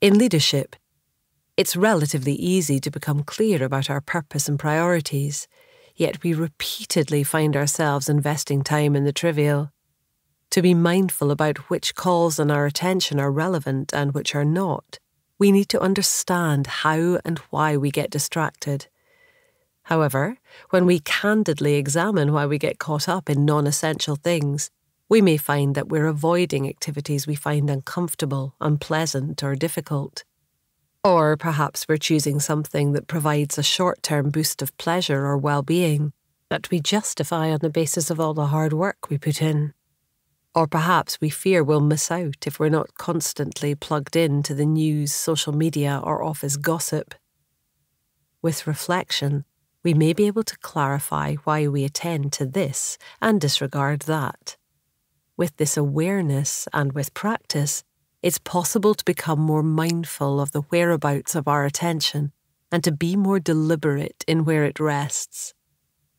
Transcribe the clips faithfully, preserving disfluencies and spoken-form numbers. In leadership, it's relatively easy to become clear about our purpose and priorities, yet we repeatedly find ourselves investing time in the trivial. To be mindful about which calls on our attention are relevant and which are not, we need to understand how and why we get distracted. However, when we candidly examine why we get caught up in non-essential things, we may find that we're avoiding activities we find uncomfortable, unpleasant, or difficult. Or perhaps we're choosing something that provides a short-term boost of pleasure or well-being that we justify on the basis of all the hard work we put in. Or perhaps we fear we'll miss out if we're not constantly plugged in to the news, social media, or office gossip. With reflection, we may be able to clarify why we attend to this and disregard that. With this awareness and with practice, it's possible to become more mindful of the whereabouts of our attention and to be more deliberate in where it rests.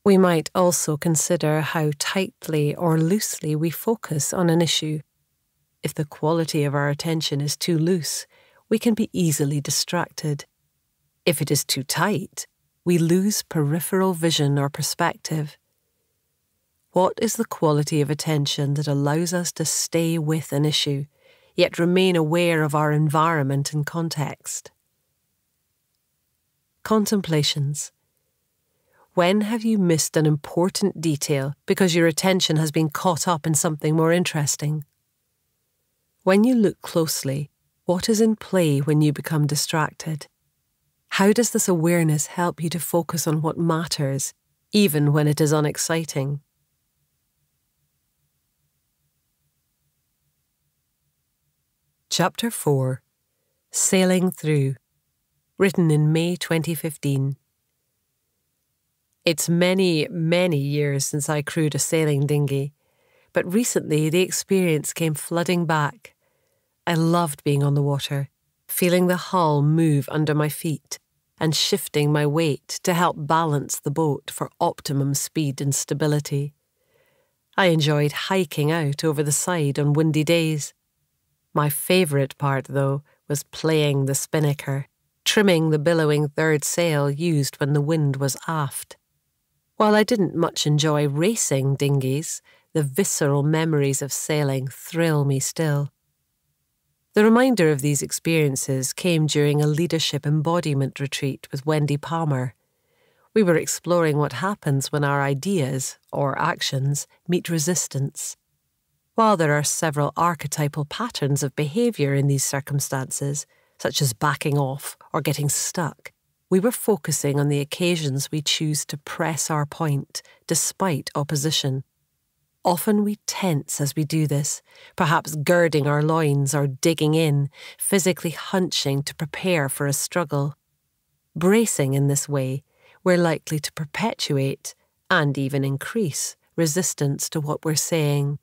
We might also consider how tightly or loosely we focus on an issue. If the quality of our attention is too loose, we can be easily distracted. If it is too tight, we lose peripheral vision or perspective. What is the quality of attention that allows us to stay with an issue, yet remain aware of our environment and context? Contemplations. When have you missed an important detail because your attention has been caught up in something more interesting? When you look closely, what is in play when you become distracted? How does this awareness help you to focus on what matters, even when it is unexciting? Chapter four. Sailing Through. Written in May twenty fifteen. It's many, many years since I crewed a sailing dinghy, but recently the experience came flooding back. I loved being on the water, feeling the hull move under my feet and shifting my weight to help balance the boat for optimum speed and stability. I enjoyed hiking out over the side on windy days. My favourite part, though, was playing the spinnaker, trimming the billowing third sail used when the wind was aft. While I didn't much enjoy racing dinghies, the visceral memories of sailing thrill me still. The reminder of these experiences came during a leadership embodiment retreat with Wendy Palmer. We were exploring what happens when our ideas, or actions, meet resistance. While there are several archetypal patterns of behaviour in these circumstances, such as backing off or getting stuck, we were focusing on the occasions we choose to press our point, despite opposition. Often we tense as we do this, perhaps girding our loins or digging in, physically hunching to prepare for a struggle. Bracing in this way, we're likely to perpetuate, and even increase, resistance to what we're saying.